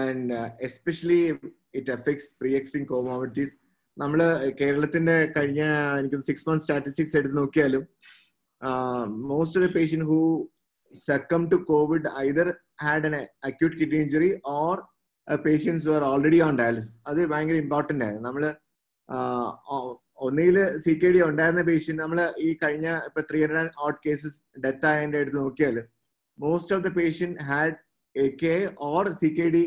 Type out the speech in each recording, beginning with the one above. and especially it affects pre-existing comorbidities. നമ്മള് കേരളത്തിന്റെ കഴിഞ്ഞ എനിക്ക് 6 months സ്റ്റാറ്റിസ്റ്റിക്സ് എടുത്ത് നോക്കിയാലും most of the patient who succumbed to COVID either had an acute kidney injury or patients who are already on dialysis. അത് ഭയങ്കര important ആണ്. നമ്മള് ഒന്നില് CKD ഉണ്ടായിരുന്ന patient നമ്മള് ഈ കഴിഞ്ഞ ഇപ്പൊ 300 odd cases ഡെത്ത് ആയതിന്റെ എടുത്ത് നോക്കിയാലും most of the patient had AKI or CKD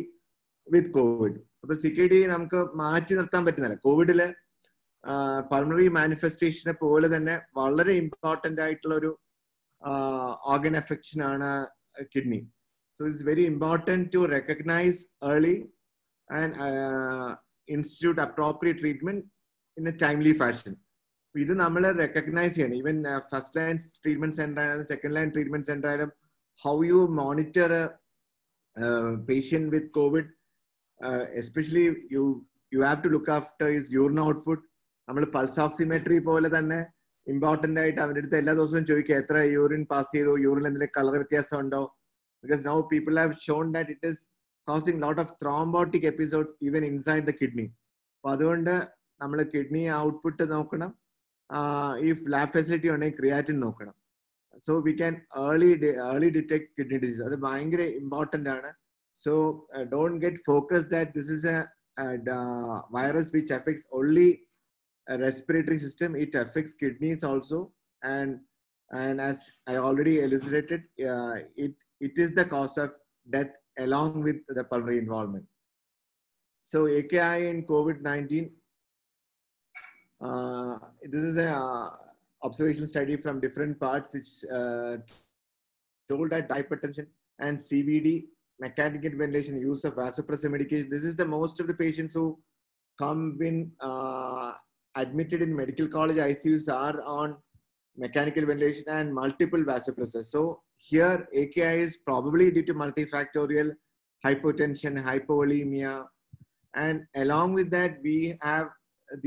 with COVID. അപ്പോൾ CKD നമുക്ക് മാറ്റി നിർത്താൻ പറ്റുന്നില്ല. കോവിഡിലെ പൾമറി മാനിഫെസ്റ്റേഷനെ പോലെ തന്നെ വളരെ ഇമ്പോർട്ടന്റ് ആയിട്ടുള്ള ഒരു ഓർഗൻ അഫെക്ഷൻ ആണ് kidney. So it's very important to recognise early and institute appropriate treatment in a timely fashion. ഇത് നമ്മൾ റെക്കഗ്നൈസ് ചെയ്യണം. Even first line treatment centre ആയാലും സെക്കൻഡ് ലൈൻ ട്രീറ്റ്മെന്റ് സെന്റർ ആയാലും how you monitor a patient with COVID, especially you have to look after his urine output. Nammal pulse oximetry pole thanne important aayittu avarudutha ella dosavum choyikka etra urine pass cheyo, urine endile color vyathyasam undo, because now people have shown that it is causing lot of thrombotic episodes even inside the kidney. Appo adonde nammal kidney output nokkanam, if lab facility unnae creatinine nokkanam. So we can early detect kidney disease. That's very important. So don't get focused that this is a virus which affects only respiratory system. It affects kidneys also, and as I already elucidated, it is the cause of death along with the pulmonary involvement. So AKI in COVID-19. This is a observational study from different parts which told that hypertension and CVD, mechanical ventilation, use of vasopressor medication. This is the most of the patients who come in admitted in medical college ICUs are on mechanical ventilation and multiple vasopressors. So here AKI is probably due to multifactorial hypotension, hypovolemia, and along with that we have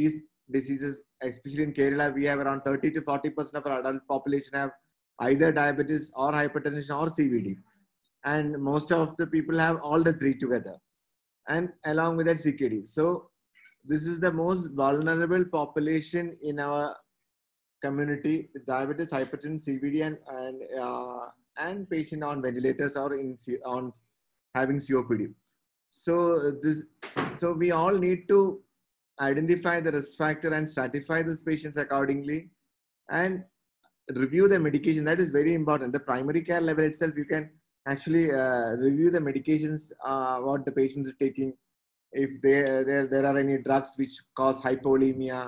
these diseases. Especially in Kerala, we have around 30 to 40% of our adult population have either diabetes or hypertension or CVD, and most of the people have all the three together, and along with that CKD. So this is the most vulnerable population in our community with diabetes, hypertension, CVD, and patient on ventilators or on having COPD. So we all need to identify the risk factor and stratify these patients accordingly, and review the medication. That is very important. The primary care level itself, you can actually review the medications what the patients are taking, if there are any drugs which cause hypovolemia,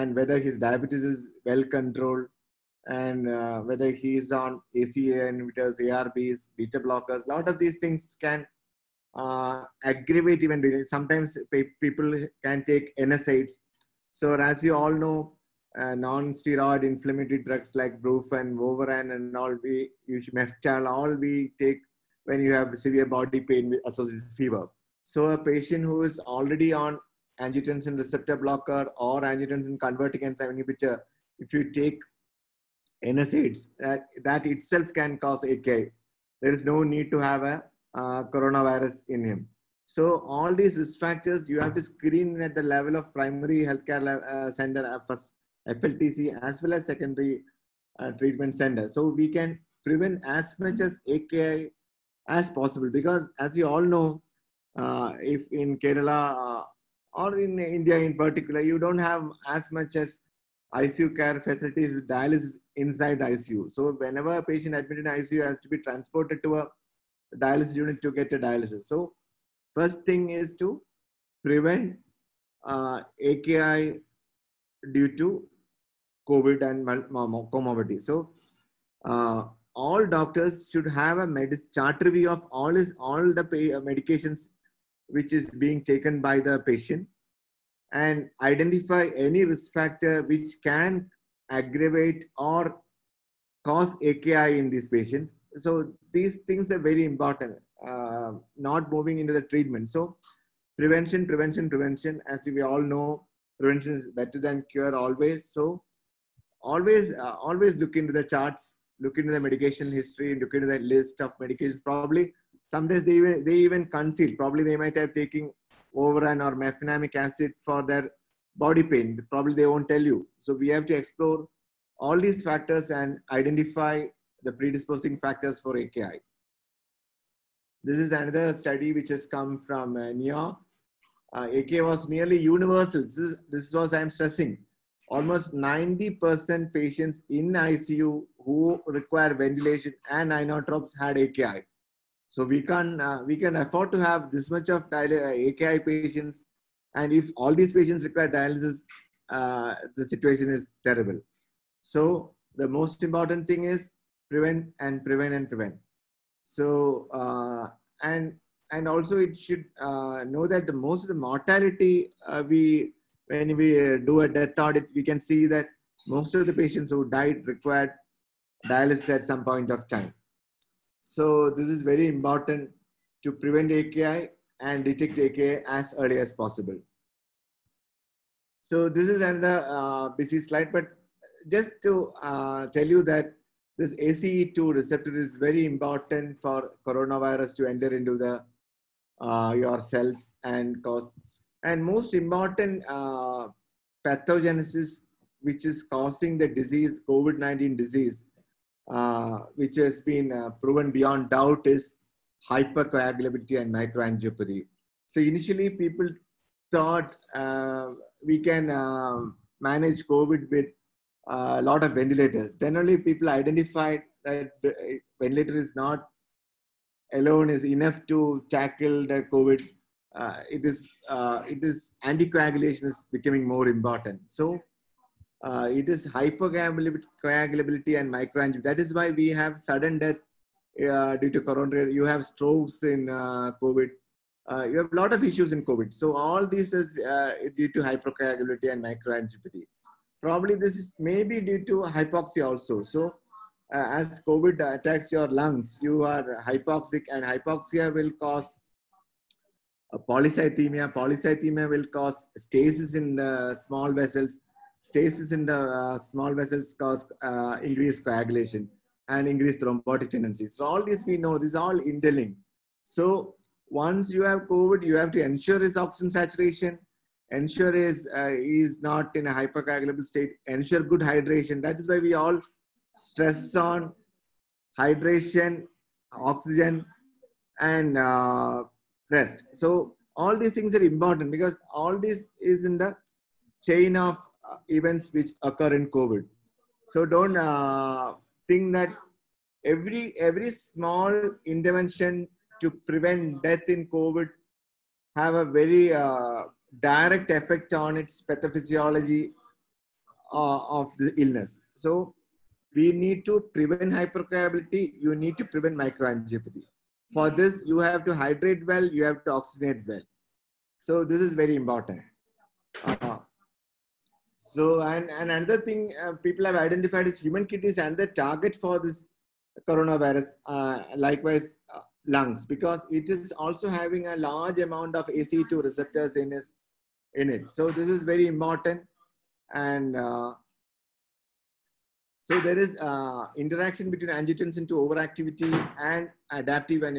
and whether his diabetes is well controlled, and whether he is on ACE inhibitors, ARBs, beta blockers. Lot of these things can aggravate even. Sometimes people can take NSAIDs. So as you all know, non-steroid inflammatory drugs like Brufen, Vovaran, and all we use, Meftal, all we take when you have severe body pain with associated fever. So a patient who is already on angiotensin receptor blocker or angiotensin converting enzyme inhibitor, if you take NSAIDs, that itself can cause AKI. There is no need to have a coronavirus in him. So all these risk factors you have to screen at the level of primary healthcare center, first FLTC, as well as secondary treatment center. So we can prevent as much as AKI as possible, because as you all know, if in Kerala or in India in particular, you don't have as much as ICU care facilities with dialysis inside the ICU. So whenever a patient admitted in ICU has to be transported to a dialysis unit to get a dialysis. So first thing is to prevent AKI due to COVID and comorbidity. So all doctors should have a chart review of all the medications which is being taken by the patient, and identify any risk factor which can aggravate or cause AKI in these patients. So these things are very important, not moving into the treatment. So prevention, as we all know, prevention is better than cure always. So always look into the charts, look into the medication history, look into the list of medications. Probably Some days they even conceal. Probably they might have taken Overan or mefenamic acid for their body pain. Probably they won't tell you. So we have to explore all these factors and identify the predisposing factors for AKI. This is another study which has come from New York. AKI was nearly universal. This was I am stressing. Almost 90% patients in ICU who require ventilation and inotropes had AKI. So we can afford to have this much of AKI patients, and if all these patients require dialysis, the situation is terrible. So the most important thing is prevent and prevent and prevent. So and also it should know that the most of the mortality when we do a death audit, we can see that most of the patients who died required dialysis at some point of time. So this is very important to prevent AKI and detect AKI as early as possible. So this is another busy slide, but just to tell you that this ACE2 receptor is very important for coronavirus to enter into the your cells and cause. And most important pathogenesis which is causing the disease, COVID-19 disease, which has been proven beyond doubt is hypercoagulability and microangiopathy. So initially people thought we can manage COVID with a lot of ventilators. Then only people identified that the ventilator is not alone is enough to tackle the COVID. It is anticoagulation is becoming more important. So it is hypercoagulability and microangiopathy. That is why we have sudden death due to coronary. You have strokes in COVID. You have a lot of issues in COVID. So all this is due to hypercoagulability and microangiopathy. Probably this is maybe due to hypoxia also. So as COVID attacks your lungs, you are hypoxic, and hypoxia will cause polycythemia. Polycythemia will cause stasis in the small vessels. Stasis in the small vessels cause increased coagulation and increased thrombotic tendencies. So all this we know. This is all interlinked. So once you have COVID, you have to ensure his oxygen saturation, ensure he is not in a hypercoagulable state, ensure good hydration. That is why we all stress on hydration, oxygen, and rest. So all these things are important because all this is in the chain of events which occur in COVID. So don't think that every small intervention to prevent death in COVID have a very direct effect on its pathophysiology of the illness. So we need to prevent hypercoagulability. You need to prevent microangiopathy. For this, you have to hydrate well, you have to oxygenate well. So this is very important. So another thing people have identified is human kidney is another target for this coronavirus, likewise lungs, because it is also having a large amount of ACE2 receptors in it. So this is very important. And so there is interaction between angiotensin 2 overactivity and adaptive and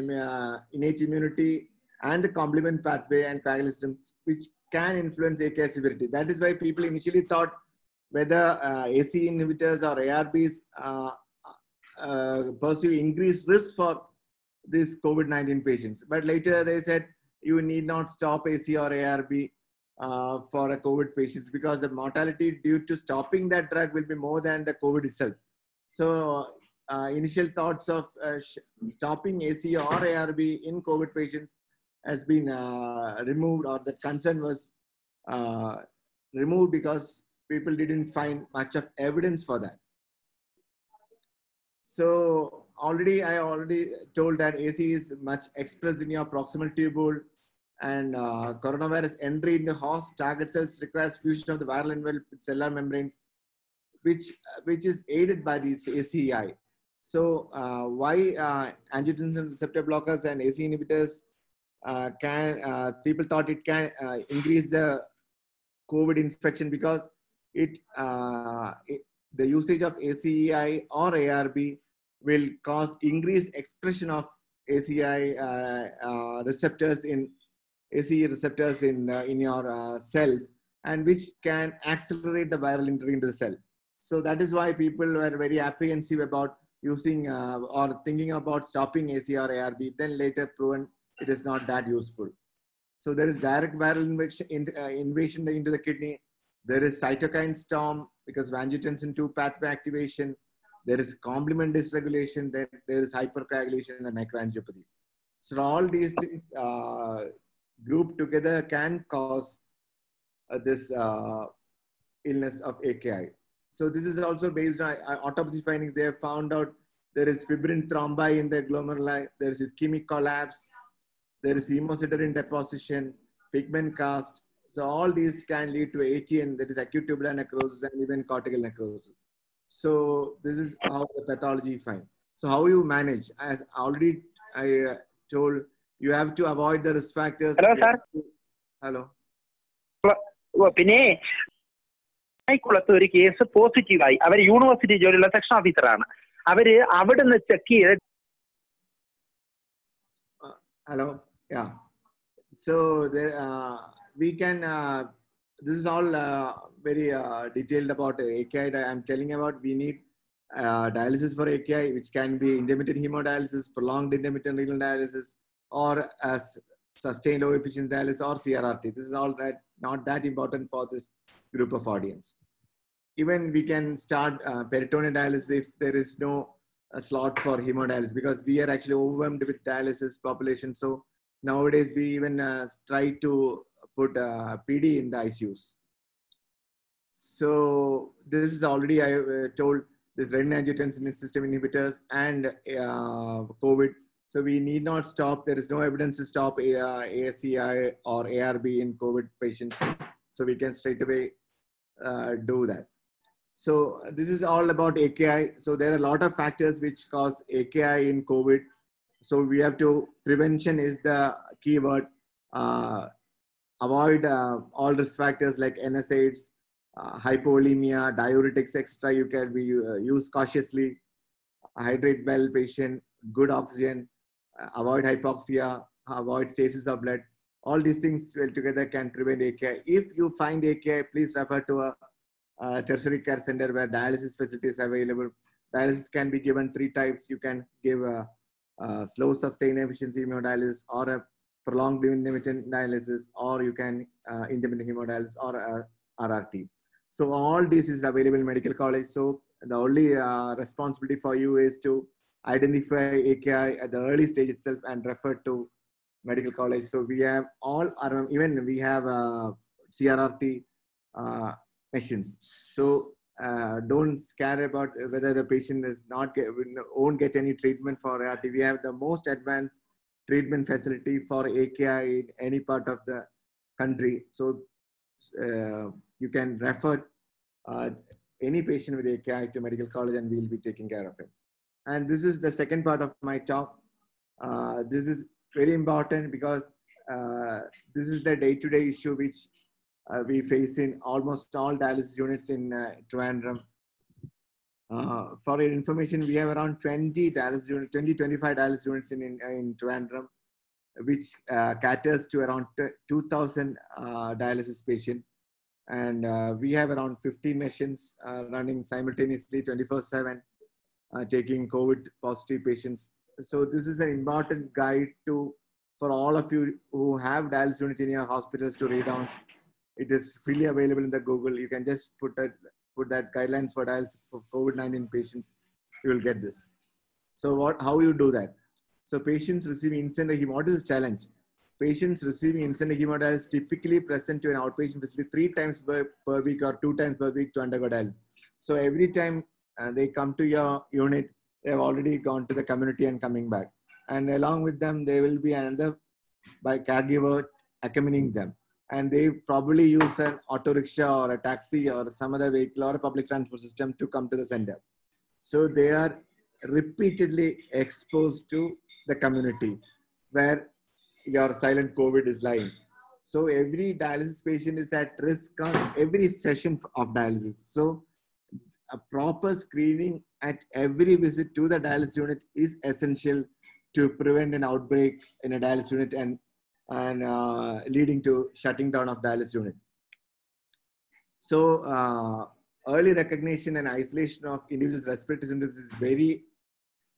innate immunity and the complement pathway and coagulation systems, which can influence AKI severity. That is why people initially thought whether ACE inhibitors or ARBs pursue increased risk for these COVID-19 patients. But later they said you need not stop ACE or ARB for a COVID patients because the mortality due to stopping that drug will be more than the COVID itself. So initial thoughts of stopping ACE or ARB in COVID patients has been removed, or that concern was removed because people didn't find much of evidence for that. So I already told that ACE is much expressed in your proximal tubule, and coronavirus entry in the host target cells requires fusion of the viral envelope with cellular membranes, which is aided by this ACEI. So why angiotensin receptor blockers and ACE inhibitors people thought it can increase the COVID infection because the usage of ACEI or ARB will cause increased expression of ACI receptors in ACE receptors in your cells, and which can accelerate the viral entry into the cell. So that is why people were very apprehensive about using or thinking about stopping ACE or ARB. Then later proven it is not that useful. So there is direct viral invasion into the kidney. There is cytokine storm because of angiotensin 2 pathway activation. There is complement dysregulation. Then there is hypercoagulation and microangiopathy. So all these things grouped together can cause this illness of AKI. So this is also based on autopsy findings. They have found out there is fibrin thrombi in the glomeruli. There is ischemic collapse. There is hemosiderin deposition, pigment cast. So all these can lead to ATN, that is acute tubular necrosis, and even cortical necrosis. So this is how the pathology finds. So how you manage? As already I told, you have to avoid the risk factors. Hello, sir. Hello. Pinne, I kulathu oru case positive aayi. Avaru university jolly la section officer aanu. Avaru avadunnu check cheythu. Hello. Yeah. So there we can. This is all very detailed about AKI that I am telling about. We need dialysis for AKI, which can be intermittent hemodialysis, prolonged intermittent renal dialysis, or as sustained low efficient dialysis or CRRT. This is all that not that important for this group of audience. Even we can start peritoneal dialysis if there is no slot for hemodialysis, because we are actually overwhelmed with dialysis population. So nowadays we even try to put PD in the ICUs. So this is already I told this renin-angiotensin system inhibitors and COVID. So we need not stop. There is no evidence to stop ACI or ARB in COVID patients. So we can straight away do that. So this is all about AKI. So there are a lot of factors which cause AKI in COVID. So we have to, prevention is the key word. Avoid all risk factors like NSAIDs, hypovolemia, diuretics, etc. You can be used cautiously. Hydrate well patient, good oxygen. Avoid hypoxia, avoid stasis of blood. All these things together can prevent AKI. If you find AKI, please refer to a tertiary care center where dialysis facilities are available. Dialysis can be given 3 types. You can give a slow sustained efficiency hemodialysis, or a prolonged intermittent dialysis, or you can intermittent hemodialysis or RRT. So all this is available in medical college. So the only responsibility for you is to identify AKI at the early stage itself and refer to medical college. So we have all, even we have CRRT machines. So don't care about whether the patient is not won't get any treatment for ART. We have the most advanced treatment facility for AKI in any part of the country. So you can refer any patient with AKI to medical college, and we'll be taking care of him. And this is the second part of my talk. This is very important because this is the day-to-day issue which we face in almost all dialysis units in Trivandrum. For your information, we have around 20 dialysis units, 25 dialysis units in Trivandrum, which caters to around 2,000 dialysis patients. And we have around 50 machines running simultaneously 24/7, taking COVID positive patients. So this is an important guide for all of you who have dialysis unit in your hospitals to read on. It is freely available in the Google. You can just put that guidelines for dialysis for COVID-19 patients. You will get this. So how you do that? So patients receiving incendiary hemodialysis challenge. Patients receiving incendiary hemodialysis typically present to an outpatient facility 3 times per week or 2 times per week to undergo dialysis. So every time they come to your unit, they have already gone to the community and coming back. And along with them, there will be another caregiver accompanying them. And they probably use an auto rickshaw or a taxi or some other vehicle or a public transport system to come to the center. So they are repeatedly exposed to the community where your silent COVID is lying. So every dialysis patient is at risk on every session of dialysis. So a proper screening at every visit to the dialysis unit is essential to prevent an outbreak in a dialysis unit and leading to shutting down of dialysis unit. So early recognition and isolation of individuals' respiratory symptoms is very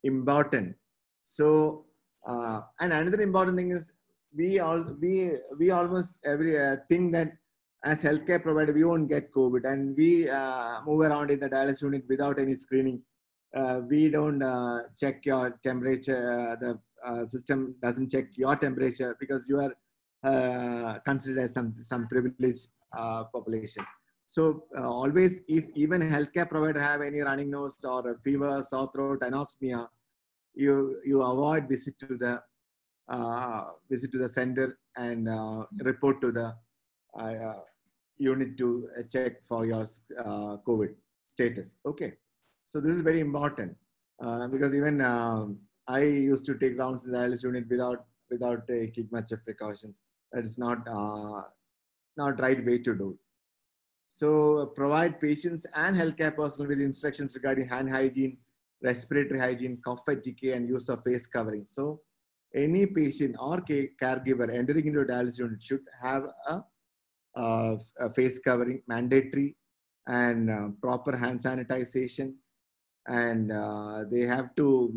important. So and another important thing is we almost every think that as healthcare provider we won't get COVID, and we move around in the dialysis unit without any screening. We don't check your temperature. The system doesn't check your temperature because you are considered as some privileged population. So always, if even healthcare provider have any running nose or a fever, sore throat, anosmia, you avoid visit to the center and report to the unit to check for your COVID status. Okay. So this is very important because even I used to take rounds in the dialysis unit without taking much of precautions. That is not right way to do. So provide patients and healthcare personnel with instructions regarding hand hygiene, respiratory hygiene, cough fatigue, and use of face covering. So any patient or caregiver entering into a dialysis unit should have a face covering mandatory and proper hand sanitization. And they have to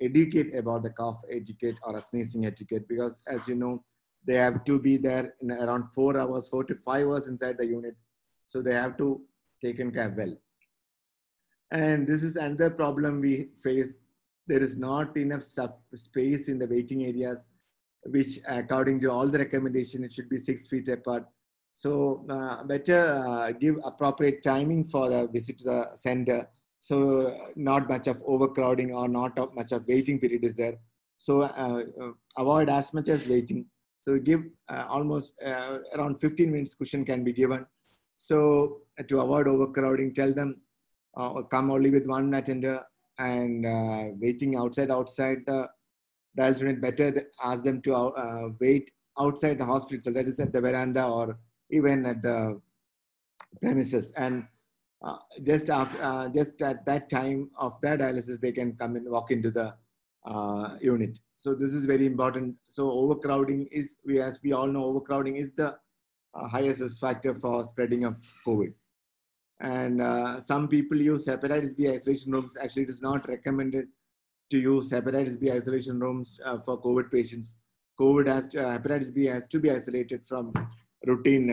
educate about the cough etiquette or a sneezing etiquette, because as you know, they have to be there in around 4 hours, 4 to 5 hours inside the unit. So they have to taken care well. And this is another problem we face. There is not enough space in the waiting areas, which according to all the recommendations, it should be 6 feet apart. So better give appropriate timing for the visit to the center. So not much of overcrowding or not much of waiting period is there. So avoid as much as waiting. So give almost around 15 minutes cushion can be given. So to avoid overcrowding, tell them come only with one attender, and waiting outside the dialysis unit, better ask them to wait outside the hospital. So that is at the veranda or even at the premises. And just at that time of their dialysis, they can come and walk into the unit. So this is very important. So overcrowding is, as we all know, overcrowding is the highest risk factor for spreading of COVID. And some people use hepatitis B isolation rooms. Actually, it is not recommended to use hepatitis B isolation rooms for COVID patients. Hepatitis B has to be isolated from routine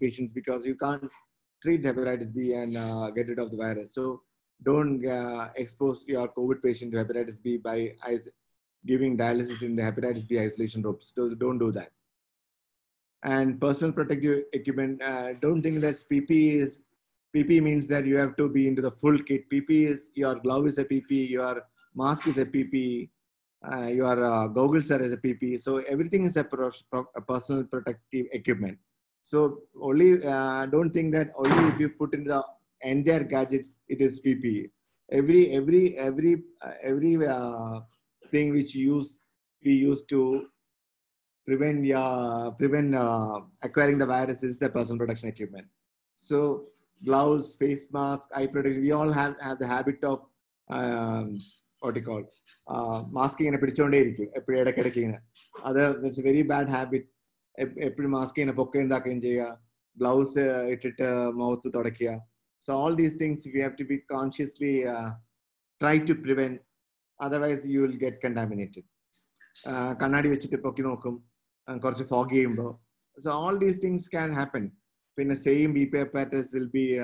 patients, because you can't treat hepatitis B and get rid of the virus. So don't expose your COVID patient to hepatitis B by giving dialysis in the hepatitis B isolation rooms. Don't do that. And personal protective equipment. Don't think that PPE means that you have to be into the full kit. PPE is your glove is a PPE, your mask is a PPE, your goggles are as a PPE. So everything is a personal protective equipment. So only don't think that only if you put in the entire gadgets it is PPE. Every thing which we use to prevent acquiring the virus is the personal protection equipment. So gloves, face mask, eye protection. We all have the habit of masking and pidichonde irikku eppudu edakadakina. That's a very bad habit. Mask in a pocket, gloves, mouth, so all these things we have to be consciously try to prevent. Otherwise, you will get contaminated. So all these things can happen. When the same repair patterns will be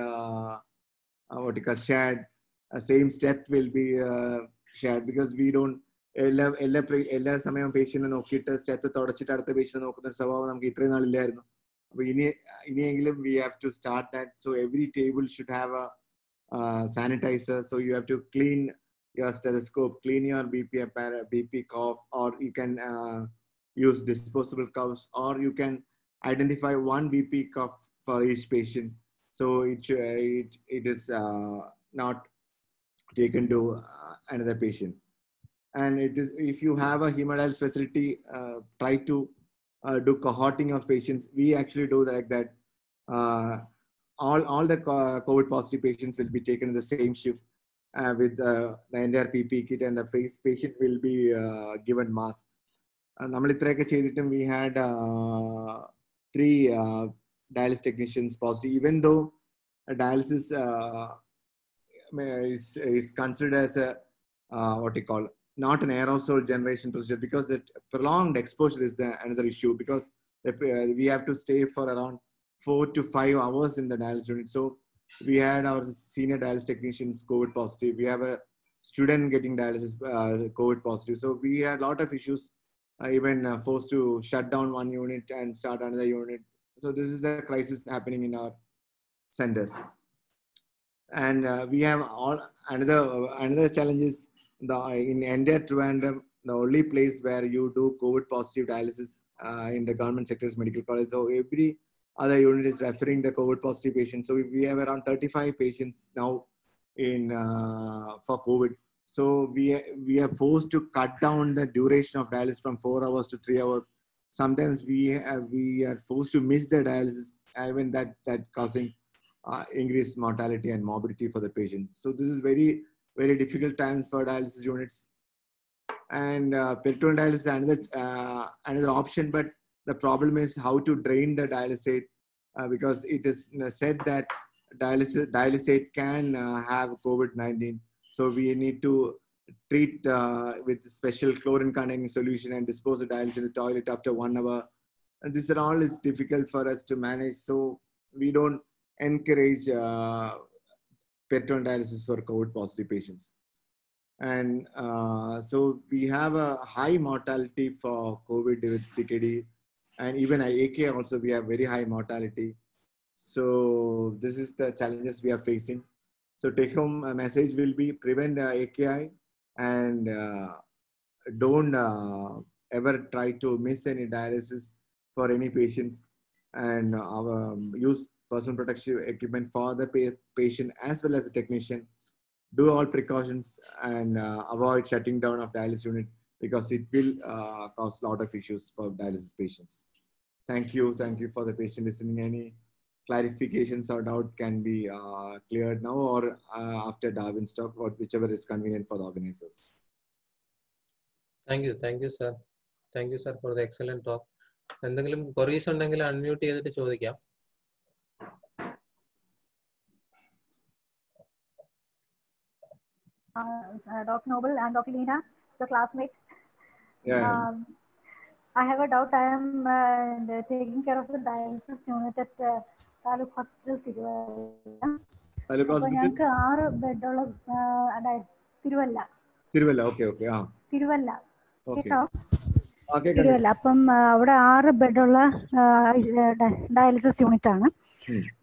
shared, same step will be shared, because we don't. എല്ലാ സമയം പേഷ്യൻറ്റിനെ നോക്കിയിട്ട് steth തുടച്ചിട്ട് അടുത്ത patient നോക്കുന്ന ഒരു സ്വഭാവം നമുക്ക് ഇത്രയും നാളില്ലായിരുന്നു. അപ്പോൾ ഇനിയെങ്കിലും we have to start that. So every table should have a sanitiser. So you have to clean your stethoscope, clean your B P cuff, or you can use disposable cuffs, or you can identify one B P cuff for each patient. So it is not taken to another patient. And it is, if you have a hemodialysis facility, try to do cohorting of patients. We actually do like that. All the COVID positive patients will be taken in the same shift. with the entire PPE kit, and the patient will be given mask. We had 3 dialysis technicians positive, even though dialysis is considered as a not an aerosol generation procedure, because the prolonged exposure is the another issue, because we have to stay for around 4 to 5 hours in the dialysis unit. So we had our senior dialysis technicians COVID positive. We have a student getting dialysis COVID positive. So we had a lot of issues, even forced to shut down one unit and start another unit. So this is a crisis happening in our centers. And we have another challenge is in entire Trivandrum, the only place where you do COVID positive dialysis in the government sector is Medical College. So every other unit is referring the COVID positive patients. So we have around 35 patients now in for COVID. So we are forced to cut down the duration of dialysis from 4 hours to 3 hours. Sometimes we are forced to miss the dialysis, even that causing increased mortality and morbidity for the patient. So this is very, very difficult times for dialysis units. And peritoneal dialysis is another option, but the problem is how to drain the dialysate, because it is said that dialysate can have COVID-19. So we need to treat with special chlorine-containing solution and dispose of dialysate in the toilet after 1 hour. And this all is difficult for us to manage. So we don't encourage peritoneal dialysis for COVID-positive patients. And so we have a high mortality for COVID with CKD, and even AKI also we have very high mortality. So this is the challenges we are facing. So take home message will be prevent AKI, and don't ever try to miss any dialysis for any patients, and use personal protective equipment for the patient as well as the technician. Do all precautions and avoid shutting down of dialysis unit, because it will cause a lot of issues for dialysis patients. Thank you. Thank you for the patient listening. Any clarifications or doubt can be cleared now or after Darwin's talk, or whichever is convenient for the organizers. Thank you. Thank you, sir. Thank you, sir, for the excellent talk. Endengilum queries undengil unmute edittu chodikka. Dr. Noble and Dr. Lina, the classmate. Yeah. I have a doubt. I am taking care of the dialysis unit at Thiruvalla Hospital, Thiruvalla. Thiruvalla Hospital. So, I have 6 bed of Thiruvalla. Thiruvalla, okay, ah. Thiruvalla. Okay. Okay. Thiruvalla. Appam avada 6 bed ulla dialysis unit aanu.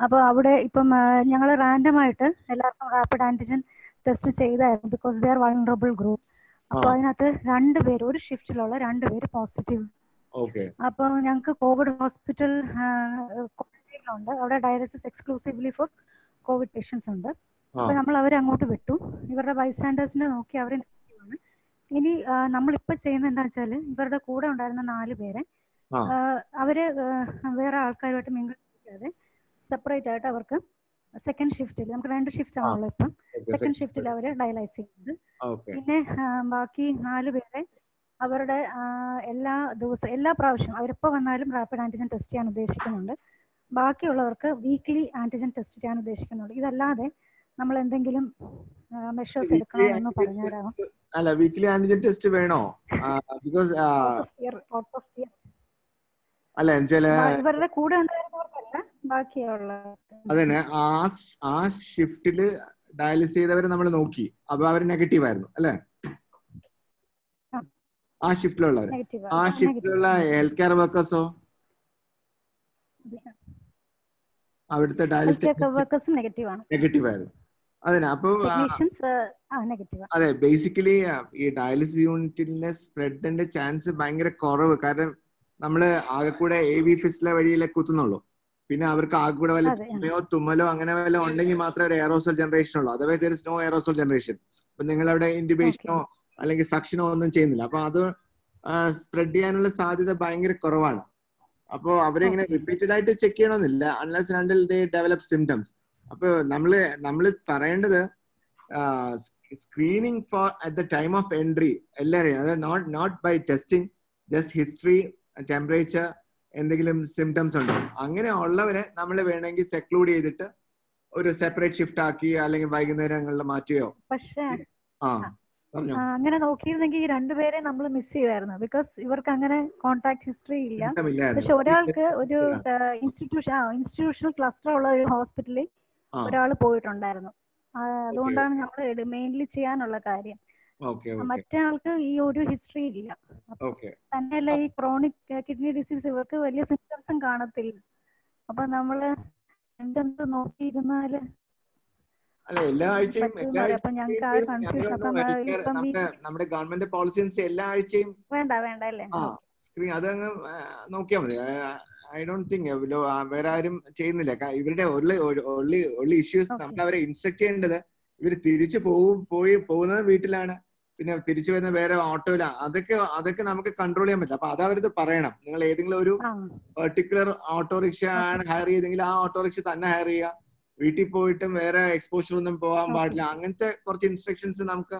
Appo avade ippam njangal random aayittu ellarkum rapid antigen test ചെയ്തായിരുന്നു because they are vulnerable group. അപ്പൊ അതിനകത്ത് 2 പേര് ഒരു ഷിഫ്റ്റിലുള്ള 2 പേര് positive. അപ്പൊ ഞങ്ങൾക്ക് Covid hospital ഉണ്ട്, അവിടെ dialysis exclusively for Covid patients ഉണ്ട്. അപ്പൊ നമ്മൾ അവരെ അങ്ങോട്ട് വിട്ടു. ഇവരുടെ ബൈസ്റ്റാൻഡേഴ്സിനെ നോക്കി അവർ നെഗറ്റീവ് ആണ്. ഇനി നമ്മളിപ്പോ ചെയ്യുന്നത് എന്താ വെച്ചാല് ഇവരുടെ കൂടെ ഉണ്ടായിരുന്ന 4 പേരെ അവര് വേറെ ആൾക്കാരുമായിട്ട് മിങ്കിൾ ചെയ്യാതെ സെപ്പറേറ്റ് ആയിട്ട് അവർക്ക് സെക്കൻഡ് ഷിഫ്റ്റിൽ, നമുക്ക് 2 ഷിഫ്റ്റ് ആണല്ലോ ഇപ്പം, സെക്കൻഡ് ഷിഫ്റ്റിൽ അവര് ഡയലൈസ് ചെയ്യുന്നത്. പിന്നെ ബാക്കി 4 പേരെ അവരുടെ എല്ലാ ദിവസവും എല്ലാ പ്രാവശ്യം അവരിപ്പോ വന്നാലും റാപ്പിഡ് ആന്റിജൻ ടെസ്റ്റ് ചെയ്യാൻ ഉദ്ദേശിക്കുന്നുണ്ട്. ബാക്കിയുള്ളവർക്ക് വീക്ക്ലി ആന്റിജൻ ടെസ്റ്റ് ചെയ്യാൻ ഉദ്ദേശിക്കുന്നുണ്ട്. ഇതല്ലാതെ നമ്മൾ എന്തെങ്കിലും മെഷേഴ്സ് എടുക്കണമെന്ന് പറഞ്ഞുതരാമോ? അല്ല, വീക്ക്ലി ആന്റിജൻ ടെസ്റ്റ് വേണോ? ബിക്കോസ് അല്ല ഇവരുടെ കൂടെ ഉണ്ടായിരുന്നവർക്കല്ല, ബാക്കിയുള്ള അതന്നെ ആ ഷിഫ്റ്റില് ഡയാലിസ് ചെയ്തവരെ നമ്മൾ നോക്കി. അപ്പൊ അവര് നെഗറ്റീവ് ആയിരുന്നു അല്ലെ? ആ ഷിഫ്റ്റിലുള്ളവർ, ആ ഷിഫ്റ്റിലുള്ള ഹെൽത്ത് കെയർ വർക്കേഴ്സോ? അവിടുത്തെ ഡയാലിസിസ് നെഗറ്റീവ് ആയിരുന്നു. അതന്നെ. അപ്പൊ അതെ, ബേസിക്കലി ഈ ഡയാലിസിസ് യൂണിറ്റിന്റെ സ്പ്രെഡിന്റെ ചാൻസ് ഭയങ്കര കുറവ്. കാരണം നമ്മള് ആകെ കൂടെ AV ഫിസ്റ്റിലെ വഴിയിലെ കുത്തുന്നുള്ളൂ. പിന്നെ അവർക്ക് ആകെ കൂടെ വല്ല തുമ്മയോ തുമ്മലോ അങ്ങനെ വല്ല ഉണ്ടെങ്കിൽ മാത്രമേ ഒരു എയറോസോൾ ജനറേഷൻ ഉള്ളൂ. അതേപോലെ there is no aerosol generation. അപ്പൊ നിങ്ങൾ അവിടെ ഇൻറ്റുബേഷനോ അല്ലെങ്കിൽ സക്ഷനോ ഒന്നും ചെയ്യുന്നില്ല. അപ്പൊ അത് സ്പ്രെഡ് ചെയ്യാനുള്ള സാധ്യത ഭയങ്കര കുറവാണ്. അപ്പൊ അവരെങ്ങനെ റിപ്പീറ്റഡ് ആയിട്ട് ചെക്ക് ചെയ്യണമെന്നില്ല, unless and until they develop symptoms. അപ്പൊ നമ്മള് പറയേണ്ടത് screening for at the time of entry, not by testing, just history, temperature, എന്തെങ്കിലും സിംറ്റംസ് ഉണ്ടോ അങ്ങനെ ഉള്ളവരെ നമ്മൾ വേണമെങ്കിൽ സെക്ലൂഡ് ചെയ്തിട്ട് ഒരു സെപ്പറേറ്റ് ഷിഫ്റ്റ് ആക്കി അല്ലെങ്കിൽ വൈകുന്നേരങ്ങളിൽ മാറ്റിയോ. പക്ഷേ അങ്ങനെ നോക്കിയിരുന്നെങ്കിൽ ഈ രണ്ടുപേരെ നമ്മൾ മിസ് ചെയ്യുമായിരുന്നു ബിക്കോസ് ഇവർക്ക് അങ്ങനെ കോൺടാക്ട് ഹിസ്റ്ററി ഇല്ല. പക്ഷെ ഒരാൾക്ക് ഒരു ഇൻസ്റ്റിറ്റ്യൂഷണൽ ക്ലസ്റ്റർ ഉള്ള ഒരു ഹോസ്പിറ്റലിൽ ഒരാൾ പോയിട്ടുണ്ടായിരുന്നു. അതുകൊണ്ടാണ് നമ്മൾ മെയിൻലി ചെയ്യാനുള്ള കാര്യം. മറ്റേ ആൾക്ക് ഈ ഒരു ഹിസ്റ്ററി ഇല്ല. തന്നെയല്ല ഈ ക്രോണിക് കിഡ്നി ഡിസീസ് ഇവർക്ക് വലിയ സിംറ്റംസും കാണത്തില്ല. അപ്പൊ നമ്മള് എന്തെന്ത് നോക്കിയിരുന്നാല് നമ്മുടെ ഗവൺമെന്റ് പോളിസി എല്ലാ ആഴ്ചയും വേണ്ട വേണ്ട അല്ലേ സ്ക്രീൻ അതങ്ങ് നോക്കിയാൽ മതി. ഐ ഡോണ്ട് തിങ്ക് വേറെ ആരും ചെയ്യുന്നില്ല. ഇവരുടെ ഇഷ്യൂസ് നമ്മൾ അവരെ ഇൻസ്ട്രക്ട് ചെയ്യേണ്ടത് ഇവര് തിരിച്ചു പോകുന്നത് വീട്ടിലാണ്, പിന്നെ തിരിച്ചു വരുന്ന വേറെ ഓട്ടോയിലാണ്. അതൊക്കെ നമുക്ക് കൺട്രോൾ ചെയ്യാൻ പറ്റില്ല. അപ്പൊ അതവരത് പറയണം. നിങ്ങൾ ഏതെങ്കിലും ഒരു പെർട്ടിക്കുലർ ഓട്ടോറിക്ഷ ആണ് ഹയർ ചെയ്തെങ്കിൽ ആ ഓട്ടോറിക്ഷ തന്നെ ഹയർ ചെയ്യുക, വീട്ടിൽ പോയിട്ടും വേറെ എക്സ്പോഷർ ഒന്നും പോകാൻ പാടില്ല. അങ്ങനത്തെ കുറച്ച് ഇൻസ്ട്രക്ഷൻസ് നമുക്ക്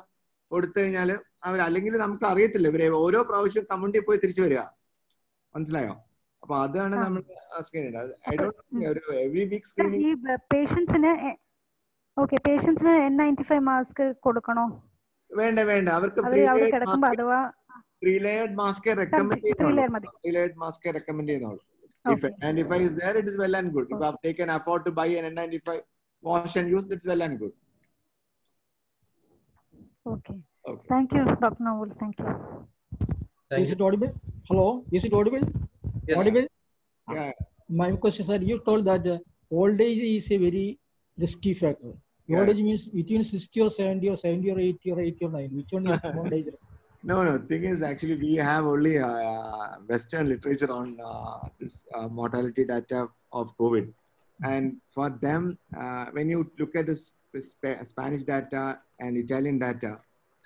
കൊടുത്തു കഴിഞ്ഞാൽ അവർ അല്ലെങ്കിൽ നമുക്ക് അറിയത്തില്ല ഇവരെ ഓരോ പ്രാവശ്യം കമ്മ്യൂണിറ്റി പോയി തിരിച്ചു വരിക. മനസ്സിലായോ? അപ്പൊ അതാണ് നമ്മൾ സ്ക്രീനിങ്. ഓക്കേ, പേഷ്യന്റ്സിന് N95 മാസ്ക് കൊടുക്കണോ? വേണ്ട വേണ്ട, അവർക്ക് ത്രീ ലെയർഡ് മാസ്ക് റെക്കമെൻഡ് ചെയ്യുന്നു. ത്രീ ലെയർഡ് മാസ്ക് റെക്കമെൻഡ് ചെയ്യുന്നു. If N95 is there, it is well and good. If they can afford to buy an N95, wash and use, it's well and good. Okay. Okay. Thank you, Dr. Naval. Thank you. Is it audible? Hello, is it audible? Yes. Audible? Yeah. My question, sir, you told that old age is a very risky factor. Yeah. Old age means between 60 or 70 or 80 or 89. Which one is more dangerous? No. Thing is, actually, we have only Western literature on this mortality data of COVID, and for them, when you look at the Spanish data and Italian data,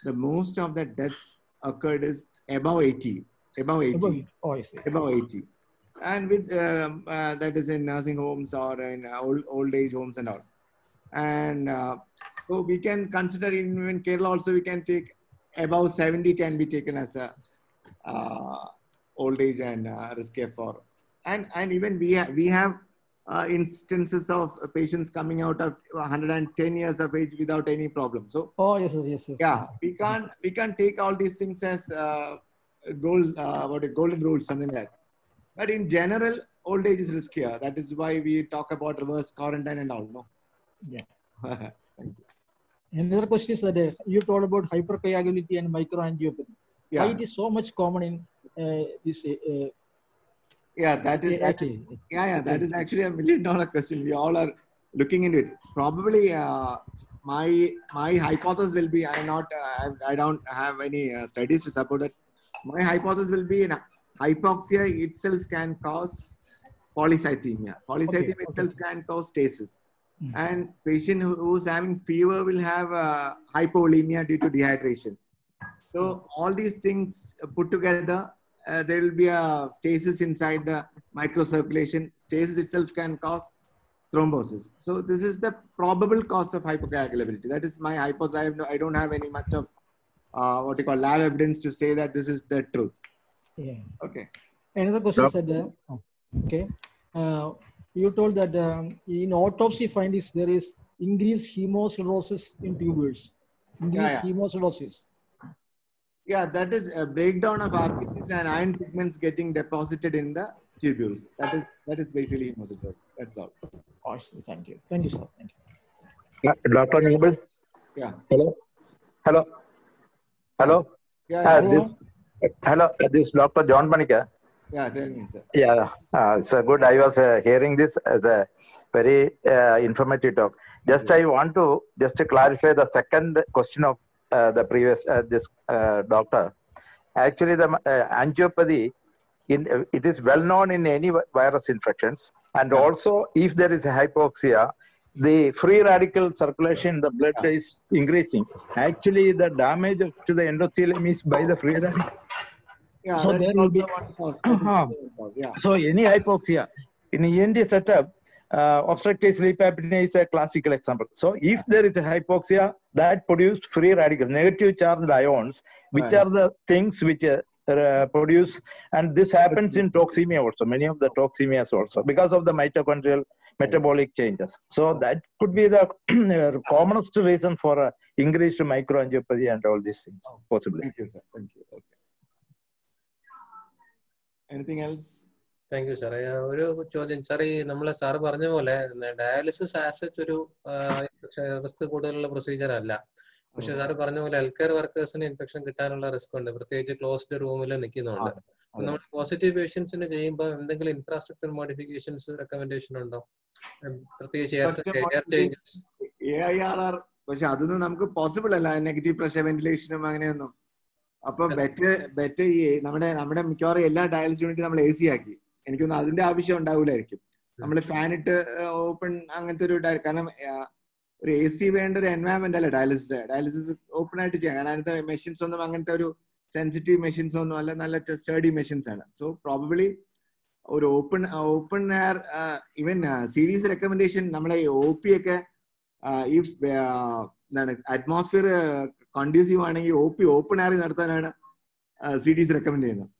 the most of the deaths occurred is above 80. Oh, I see. Above 80. And with that is in nursing homes or in old age homes and all. And so we can consider in Kerala also we can take above 70 can be taken as a old age and risky for. And even we have instances of patients coming out of 110 years of age without any problem. So yes. Yeah, we can't take all these things as golden rule, something like that. But in general, old age is riskier. That is why we talk about reverse quarantine and all. No. Yeah. Thank you. Another question is that you told about hypercoagulability and microangiopathy. Yeah. Why it is so much common in this? Yeah, that is. That is actually $1 million question. We all are looking into it. Probably, my hypothesis will be. I don't have any studies to support that. My hypothesis will be hypoxia itself can cause polycythemia. Polycythemia itself can cause stasis. And patient who's having fever will have hypovolemia due to dehydration. So all these things put together, there will be a stasis inside the microcirculation. Stasis itself can cause thrombosis. So this is the probable cause of hypercoagulability. That is my hypothesis. I don't have any much of lab evidence to say that this is the truth. Yeah. Okay. Another question is that you told that in autopsy findings there is increased hemocirrhosis in tubers. Hemocirrhosis. Yeah, that is a breakdown of RBCs and iron pigments getting deposited in the tubules. That is basically hemocirrhosis. That's all. Awesome. Thank you, sir. Thank you. Dr. Nibal. Yeah. Hello. Yeah. Hello, this is Dr. John Panika. Yeah, tell me, sir. Yeah, so good. I was hearing this as a very informative talk. Just I want to clarify the second question of the previous doctor. Actually, the angiopathy, it is well known in any virus infections, and also if there is a hypoxia, the free radical circulation in the blood is increasing. Actually, the damage to the endothelium is by the free radicals. Yeah, so there will be. So any hypoxia in ENT setup, obstructive sleep apnea is a classical example. So if there is a hypoxia that produced free radicals, negative charged ions, which are the things which produce, and this happens in toxemia also, many of the toxemias also, because of the mitochondrial metabolic changes. So that could be the commonest reason for increased microangiopathy and all these things, possibly. Thank you, sir. Thank you. Okay. Anything else? Thank you, sir. Dialysis as a procedure. പക്ഷെ sir പറഞ്ഞ പോലെ health വർക്കേഴ്സിന് infection കിട്ടാനുള്ള risk ഉണ്ട്, പ്രത്യേകിച്ച് closed റൂമിൽ നിൽക്കുന്നുണ്ട്. നമ്മൾ പോസിറ്റീവ് പേഷ്യൻസിന് ചെയ്യുമ്പോൾ എന്തെങ്കിലും ഇൻഫ്രാസ്ട്രക്ചർ മോഡിഫിക്കേഷൻസ് റെക്കമെൻഡേഷൻ ഉണ്ടോ? പ്രത്യേകിച്ച് അതൊന്നും നമുക്ക് പോസിബിൾ അല്ല, നെഗറ്റീവ് പ്രഷർ വെന്റിലേഷനും അങ്ങനെയൊന്നും. അപ്പൊ ബെറ്റർ ഈ നമ്മുടെ മിക്കവാറും എല്ലാ ഡയാലിസിസ് യൂണിറ്റ് നമ്മൾ എ സി ആക്കി, എനിക്കൊന്നും അതിന്റെ ആവശ്യം ഉണ്ടാവില്ലായിരിക്കും. നമ്മൾ ഫാനിട്ട് ഓപ്പൺ അങ്ങനത്തെ ഒരു, കാരണം ഒരു എ സി വേണ്ട ഒരു എൻവയൺമെന്റ് അല്ല ഡയാലിസിസ്. ഡയാലിസിസ് ഓപ്പൺ ആയിട്ട് ചെയ്യാം, കാരണം അതിനകത്ത് മെഷീൻസ് ഒന്നും അങ്ങനത്തെ ഒരു സെൻസിറ്റീവ് മെഷീൻസ് ഒന്നും അല്ല, നല്ല സ്റ്റഡി മെഷീൻസ് ആണ്. സോ പ്രോബബ്ലി ഒരു open air, even C D S recommendation നമ്മളെ ഒ പി ഒക്കെ ഇഫ് എന്താണ് അറ്റ്മോസ്ഫിയർ കൺഡ്യൂസീവ് ആണെങ്കിൽ ഒ പി ഓപ്പൺ എയർ നടത്താനാണ് സി ഡി എസ് റെക്കമെൻഡ് ചെയ്യുന്നത്.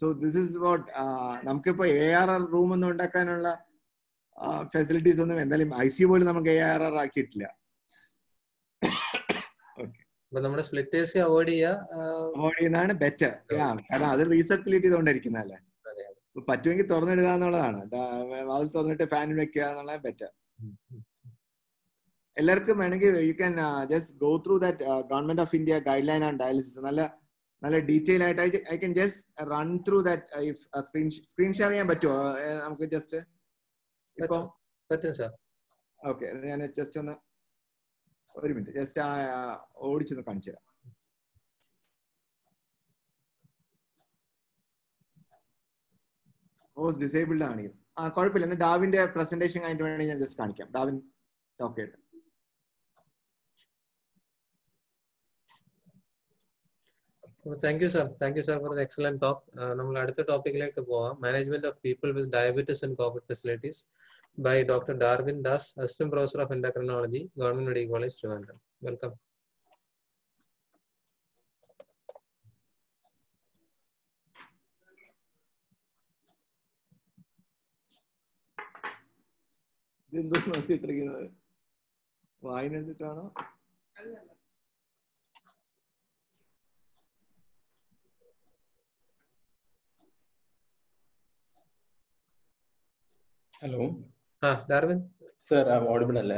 സോ ദിസ് ഇസ് വാട്ട് നമുക്കിപ്പോൾ എ ആർ ആർ റൂം ഒന്നും ഉണ്ടാക്കാനുള്ള ഫെസിലിറ്റീസ് ഒന്നും എന്തായാലും ഐ സി പോലും നമുക്ക് ARR ആക്കിയിട്ടില്ല. ബെറ്റർ, കാരണം അത് റീസർക്കുലേറ്റ് ചെയ്തോണ്ടിരിക്കുന്നല്ലേ, പറ്റുമെങ്കിൽ തുറന്നിടുക എന്നുള്ളതാണ്, വാതിൽ തുറന്നിട്ട് ഫാൻ വെക്കുക എന്നുള്ള ബെറ്റർ. എല്ലാവർക്കും വേണമെങ്കിൽ you can just go through that government of India guide line on dialysis, നല്ല നല്ല ഡീറ്റെയിൽ ആയിട്ട് I can just run through that. Screen share ചെയ്യാൻ പറ്റുമോ നമുക്ക്? ജസ്റ്റ് ഇപ്പം പറ്റും സാർ. ഓക്കെ, ഞാൻ ജസ്റ്റ് ഒന്ന് ഒരു മിനിറ്റ് ജസ്റ്റ് ഓടിച്ചൊന്ന് കാണിച്ചു തരാം. ഓസ് ഡിസേബിൾഡ് ആണ്, ആ കുഴപ്പമില്ല. എന്നാൽ ഡാവിന്റെ പ്രസന്റേഷൻ കഴിഞ്ഞിട്ട് വേണമെങ്കിൽ ഞാൻ ജസ്റ്റ് കാണിക്കാം. ഡാവിൻ ടോക്ക് ചെയ്യട്ടെ. Thank you sir, thank you sir for the excellent talk. നമ്മൾ അടുത്ത ടോപ്പിക്കിലേക്ക് പോവാം. Management of people with diabetes and Covid facilities by Dr. Darwin Das, assistant professor of endocrinology, Government Med College, Thiruvalla. Welcome. എന്ത് നോക്കിയിട്ടിരിക്കുന്നത്? വായിനെടുത്തിട്ടാണോ? Hello, Darwin sir, I'm audible.